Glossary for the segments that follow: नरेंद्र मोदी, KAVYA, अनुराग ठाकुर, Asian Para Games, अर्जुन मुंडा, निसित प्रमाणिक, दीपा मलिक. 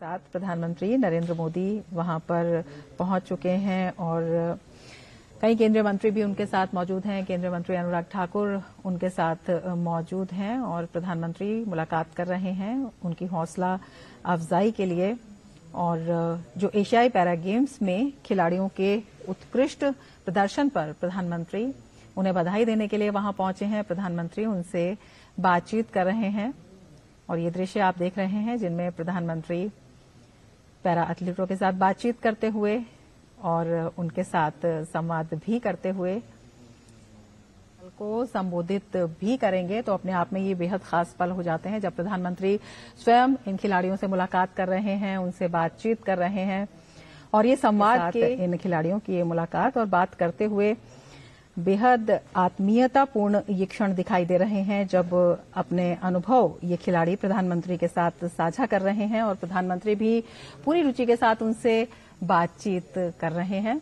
साथ प्रधानमंत्री नरेंद्र मोदी वहां पर पहुंच चुके हैं और कई केंद्रीय मंत्री भी उनके साथ मौजूद हैं। केंद्रीय मंत्री अनुराग ठाकुर उनके साथ मौजूद हैं और प्रधानमंत्री मुलाकात कर रहे हैं उनकी हौसला अफजाई के लिए। और जो एशियाई पैरा गेम्स में खिलाड़ियों के उत्कृष्ट प्रदर्शन पर प्रधानमंत्री उन्हें बधाई देने के लिए वहां पहुंचे हैं। प्रधानमंत्री उनसे बातचीत कर रहे हैं और ये दृश्य आप देख रहे हैं जिनमें प्रधानमंत्री पैरा एथलीटों के साथ बातचीत करते हुए और उनके साथ संवाद भी करते हुए को संबोधित भी करेंगे। तो अपने आप में ये बेहद खास पल हो जाते हैं जब प्रधानमंत्री स्वयं इन खिलाड़ियों से मुलाकात कर रहे हैं, उनसे बातचीत कर रहे हैं और ये संवाद के इन खिलाड़ियों की ये मुलाकात और बात करते हुए बेहद आत्मीयतापूर्ण ये क्षण दिखाई दे रहे हैं जब अपने अनुभव ये खिलाड़ी प्रधानमंत्री के साथ साझा कर रहे हैं और प्रधानमंत्री भी पूरी रुचि के साथ उनसे बातचीत कर रहे हैं।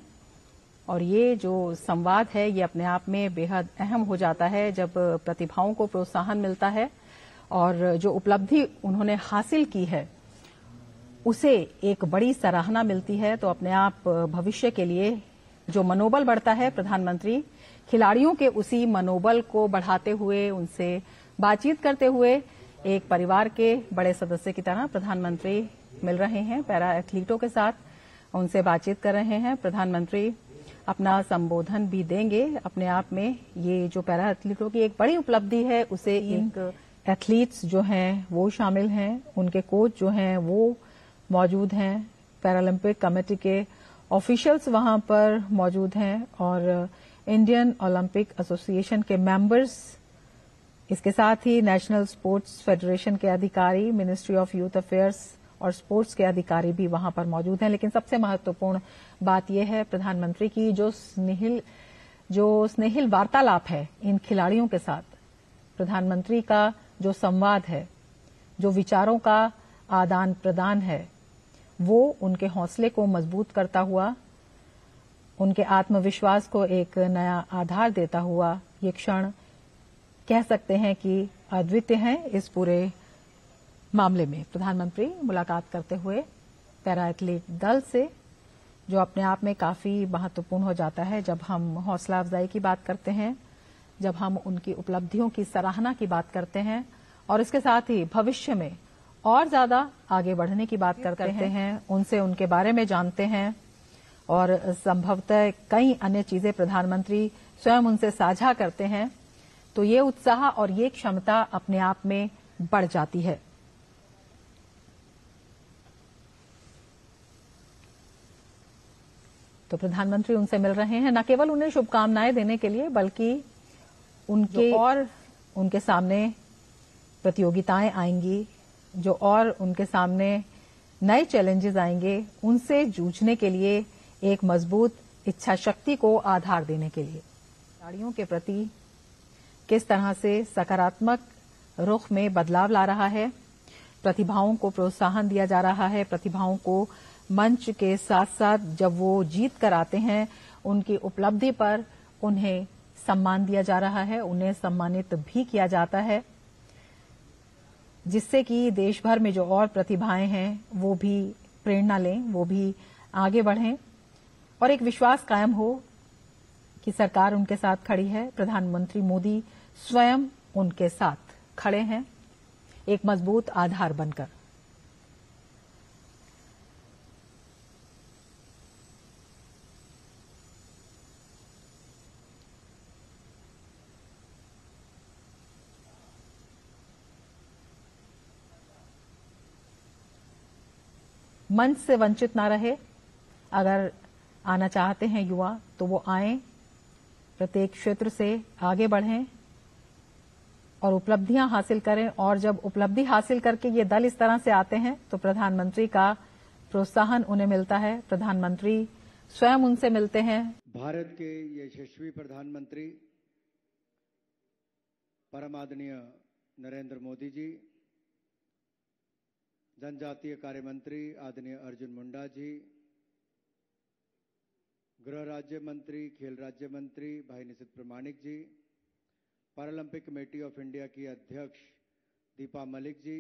और ये जो संवाद है ये अपने आप में बेहद अहम हो जाता है जब प्रतिभाओं को प्रोत्साहन मिलता है और जो उपलब्धि उन्होंने हासिल की है उसे एक बड़ी सराहना मिलती है। तो अपने आप भविष्य के लिए जो मनोबल बढ़ता है प्रधानमंत्री खिलाड़ियों के उसी मनोबल को बढ़ाते हुए उनसे बातचीत करते हुए एक परिवार के बड़े सदस्य की तरह प्रधानमंत्री मिल रहे हैं पैरा एथलीटों के साथ, उनसे बातचीत कर रहे हैं। प्रधानमंत्री अपना संबोधन भी देंगे। अपने आप में ये जो पैरा एथलीटों की एक बड़ी उपलब्धि है उसे एक एथलीट्स जो हैं वो शामिल हैं, उनके कोच जो हैं वो मौजूद हैं, पैरालंपिक कमेटी के ऑफिशियल्स वहां पर मौजूद हैं और इंडियन ओलंपिक एसोसिएशन के मेंबर्स, इसके साथ ही नेशनल स्पोर्ट्स फेडरेशन के अधिकारी, मिनिस्ट्री ऑफ यूथ अफेयर्स और स्पोर्ट्स के अधिकारी भी वहां पर मौजूद हैं। लेकिन सबसे महत्वपूर्ण बात यह है प्रधानमंत्री की जो स्नेहिल वार्तालाप है इन खिलाड़ियों के साथ, प्रधानमंत्री का जो संवाद है, जो विचारों का आदान प्रदान है वो उनके हौसले को मजबूत करता हुआ, उनके आत्मविश्वास को एक नया आधार देता हुआ ये क्षण कह सकते हैं कि अद्वितीय है। इस पूरे मामले में प्रधानमंत्री मुलाकात करते हुए पैरा एथलीट दल से, जो अपने आप में काफी महत्वपूर्ण हो जाता है जब हम हौसला अफजाई की बात करते हैं, जब हम उनकी उपलब्धियों की सराहना की बात करते हैं और इसके साथ ही भविष्य में और ज्यादा आगे बढ़ने की बात करते हैं। उनसे उनके बारे में जानते हैं और संभवतः कई अन्य चीजें प्रधानमंत्री स्वयं उनसे साझा करते हैं। तो ये उत्साह और ये क्षमता अपने आप में बढ़ जाती है। तो प्रधानमंत्री उनसे मिल रहे हैं न केवल उन्हें शुभकामनाएं देने के लिए बल्कि उनके और उनके सामने प्रतियोगिताएं आएंगी, जो और उनके सामने नए चैलेंजेस आएंगे, उनसे जूझने के लिए एक मजबूत इच्छा शक्ति को आधार देने के लिए। खिलाड़ियों के प्रति किस तरह से सकारात्मक रुख में बदलाव ला रहा है, प्रतिभाओं को प्रोत्साहन दिया जा रहा है, प्रतिभाओं को मंच के साथ साथ जब वो जीत कर आते हैं उनकी उपलब्धि पर उन्हें सम्मान दिया जा रहा है, उन्हें सम्मानित भी किया जाता है, जिससे कि देश भर में जो और प्रतिभाएं हैं वो भी प्रेरणा लें, वो भी आगे बढ़ें और एक विश्वास कायम हो कि सरकार उनके साथ खड़ी है। प्रधानमंत्री मोदी स्वयं उनके साथ खड़े हैं एक मजबूत आधार बनकर। मंच से वंचित ना रहे, अगर आना चाहते हैं युवा तो वो आएं, प्रत्येक क्षेत्र से आगे बढ़ें और उपलब्धियां हासिल करें। और जब उपलब्धि हासिल करके ये दल इस तरह से आते हैं तो प्रधानमंत्री का प्रोत्साहन उन्हें मिलता है, प्रधानमंत्री स्वयं उनसे मिलते हैं। भारत के ये यशस्वी प्रधानमंत्री परम आदरणीय नरेंद्र मोदी जी, जनजातीय कार्य मंत्री आदरणीय अर्जुन मुंडा जी, गृह राज्य मंत्री, खेल राज्य मंत्री भाई निसित प्रमाणिक ji, Paralympic committee of India की अध्यक्ष दीपा मलिक जी,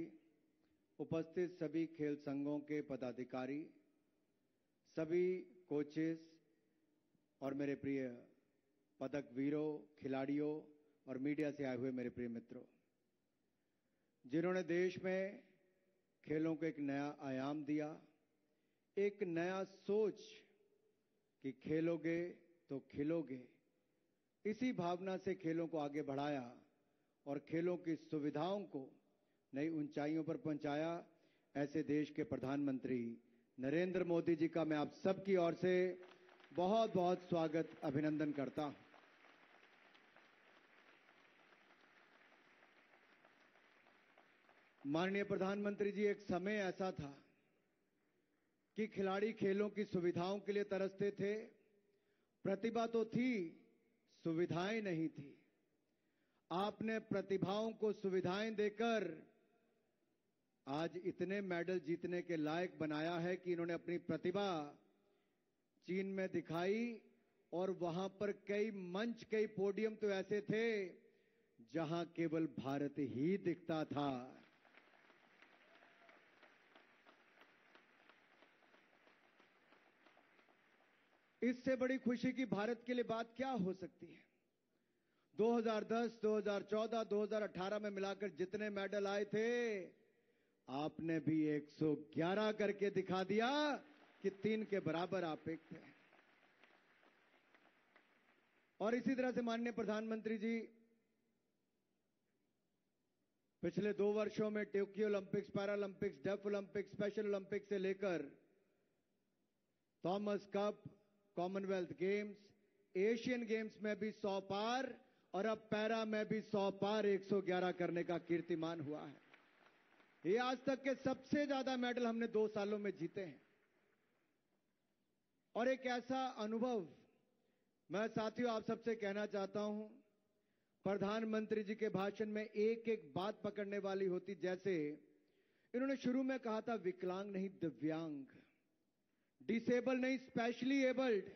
उपस्थित सभी खेल संघों के पदाधिकारी, सभी कोचेस और मेरे प्रिय पदक वीरों, खिलाड़ियों और मीडिया से आए हुए मेरे प्रिय मित्रों, जिन्होंने देश में खेलों को एक नया आयाम दिया, एक नया सोच कि खेलोगे तो खिलोगे, इसी भावना से खेलों को आगे बढ़ाया और खेलों की सुविधाओं को नई ऊंचाइयों पर पहुंचाया, ऐसे देश के प्रधानमंत्री नरेंद्र मोदी जी का मैं आप सबकी ओर से बहुत बहुत स्वागत अभिनंदन करता हूं। माननीय प्रधानमंत्री जी, एक समय ऐसा था कि खिलाड़ी खेलों की सुविधाओं के लिए तरसते थे, प्रतिभा तो थी, सुविधाएं नहीं थी। आपने प्रतिभाओं को सुविधाएं देकर आज इतने मेडल जीतने के लायक बनाया है कि इन्होंने अपनी प्रतिभा चीन में दिखाई और वहां पर कई मंच, कई पोडियम तो ऐसे थे जहां केवल भारत ही दिखता था। इससे बड़ी खुशी की भारत के लिए बात क्या हो सकती है। 2010, 2014, 2018 में मिलाकर जितने मेडल आए थे, आपने भी 111 करके दिखा दिया कि 3 के बराबर आप एक थे। और इसी तरह से माननीय प्रधानमंत्री जी, पिछले 2 वर्षों में Tokyo Olympics, Paralympics, def Olympics, special Olympics से लेकर Thomas cup, Commonwealth games, Asian games में भी 100 पार और अब पैरा में भी 100 पार 111 करने का कीर्तिमान हुआ है। ये आज तक के सबसे ज्यादा मेडल हमने 2 सालों में जीते हैं। और एक ऐसा अनुभव मैं साथियों आप सबसे कहना चाहता हूं, प्रधानमंत्री जी के भाषण में एक एक बात पकड़ने वाली होती। जैसे इन्होंने शुरू में कहा था, विकलांग नहीं दिव्यांग, डिसेबल नहीं स्पेशली एबल्ड।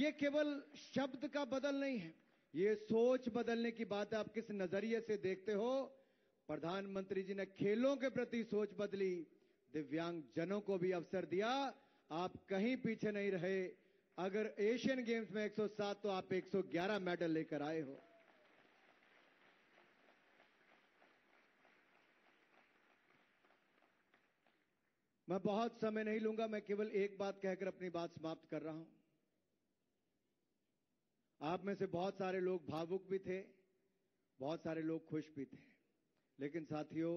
ये केवल शब्द का बदल नहीं है, ये सोच बदलने की बात है। आप किस नजरिए से देखते हो। प्रधानमंत्री जी ने खेलों के प्रति सोच बदली, दिव्यांग जनों को भी अवसर दिया। आप कहीं पीछे नहीं रहे, अगर एशियन गेम्स में 107 तो आप 111 मेडल लेकर आए हो। मैं बहुत समय नहीं लूंगा, मैं केवल एक बात कहकर अपनी बात समाप्त कर रहा हूं। आप में से बहुत सारे लोग भावुक भी थे, बहुत सारे लोग खुश भी थे। लेकिन साथियों,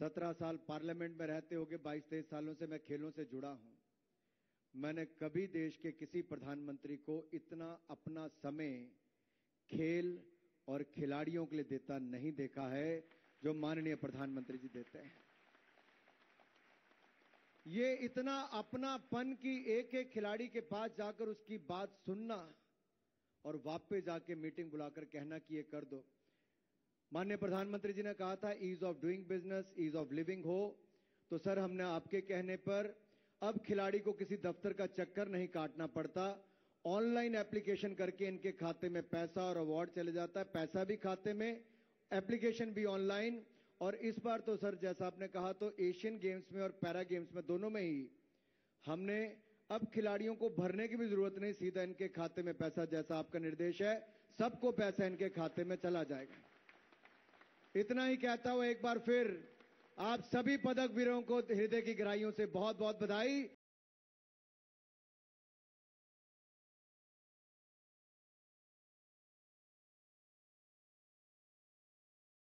17 साल पार्लियामेंट में रहते होंगे, 22-23 सालों से मैं खेलों से जुड़ा हूं। मैंने कभी देश के किसी प्रधानमंत्री को इतना अपना समय खेल और खिलाड़ियों के लिए देता नहीं देखा है जो माननीय प्रधानमंत्री जी देते हैं। ये इतना अपनापन कि एक एक खिलाड़ी के पास जाकर उसकी बात सुनना और वापस जाके मीटिंग बुलाकर कहना कि ये कर दो। माननीय प्रधानमंत्री जी ने कहा था, ease of doing business, ease of living हो, तो सर हमने आपके कहने पर अब खिलाड़ी को किसी दफ्तर का चक्कर नहीं काटना पड़ता। ऑनलाइन एप्लीकेशन करके इनके खाते में पैसा और अवार्ड चले जाता है, पैसा भी खाते में, एप्लीकेशन भी ऑनलाइन। और इस बार तो सर जैसा आपने कहा, तो एशियन गेम्स में और पैरा गेम्स में दोनों में ही हमने अब खिलाड़ियों को भरने की भी जरूरत नहीं, सीधा इनके खाते में पैसा, जैसा आपका निर्देश है, सबको पैसा इनके खाते में चला जाएगा। इतना ही कहता हुआ एक बार फिर आप सभी पदक वीरों को हृदय की गहराइयों से बहुत बहुत बधाई।